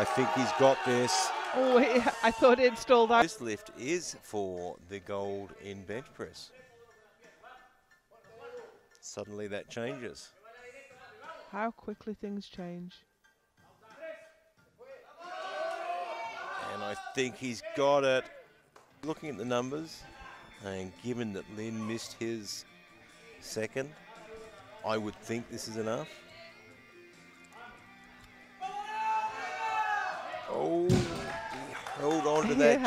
I think he's got this. Oh, I thought he'd stole that. This lift is for the gold in bench press. Suddenly that changes. How quickly things change. And I think he's got it. Looking at the numbers, and given that Lynn missed his second, I would think this is enough. Oh, he held on to that.